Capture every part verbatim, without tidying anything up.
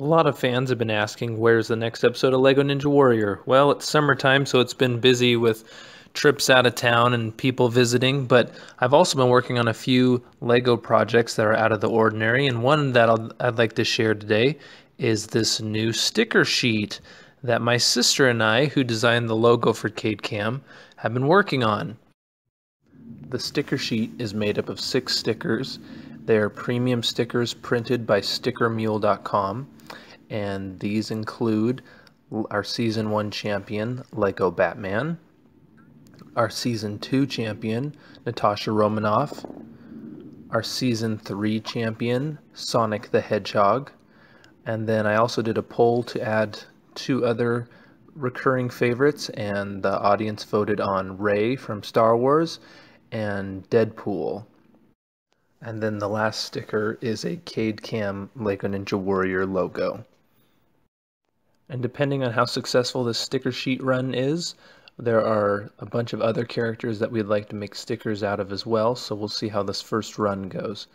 A lot of fans have been asking, where's the next episode of Lego Ninja Warrior? Well, it's summertime, so it's been busy with trips out of town and people visiting, but I've also been working on a few Lego projects that are out of the ordinary, and one that I'll, I'd like to share today is this new sticker sheet that my sister and I, who designed the logo for CadeKam, have been working on. The sticker sheet is made up of six stickers. They are premium stickers printed by Sticker Mule dot com, and these include our Season one champion, Lego Batman, our Season two champion, Natasha Romanoff, our Season three champion, Sonic the Hedgehog, and then I also did a poll to add two other recurring favorites, and the audience voted on Rey from Star Wars and Deadpool. And then the last sticker is a CadeKam Lego Ninja Warrior logo. And depending on how successful this sticker sheet run is, there are a bunch of other characters that we'd like to make stickers out of as well, so we'll see how this first run goes.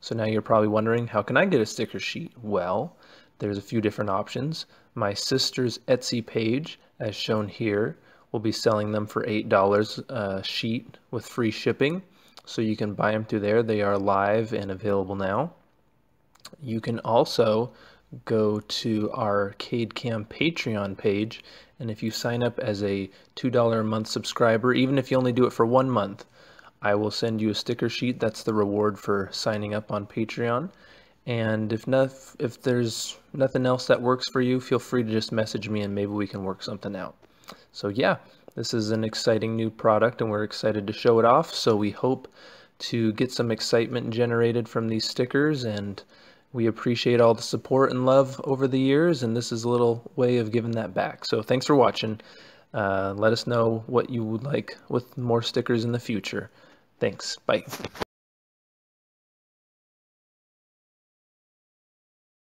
So now you're probably wondering, how can I get a sticker sheet? Well, there's a few different options. My sister's Etsy page, as shown here, will be selling them for eight dollars a sheet with free shipping. So you can buy them through there. They are live and available now. You can also go to our CadeKam Patreon page, and if you sign up as a two dollars a month subscriber, even if you only do it for one month, I will send you a sticker sheet. That's the reward for signing up on Patreon. And if not, if there's nothing else that works for you, feel free to just message me and maybe we can work something out. So yeah, this is an exciting new product and we're excited to show it off. So we hope to get some excitement generated from these stickers, and we appreciate all the support and love over the years, and this is a little way of giving that back. So thanks for watching. Uh, let us know what you would like with more stickers in the future. Thanks. Bye.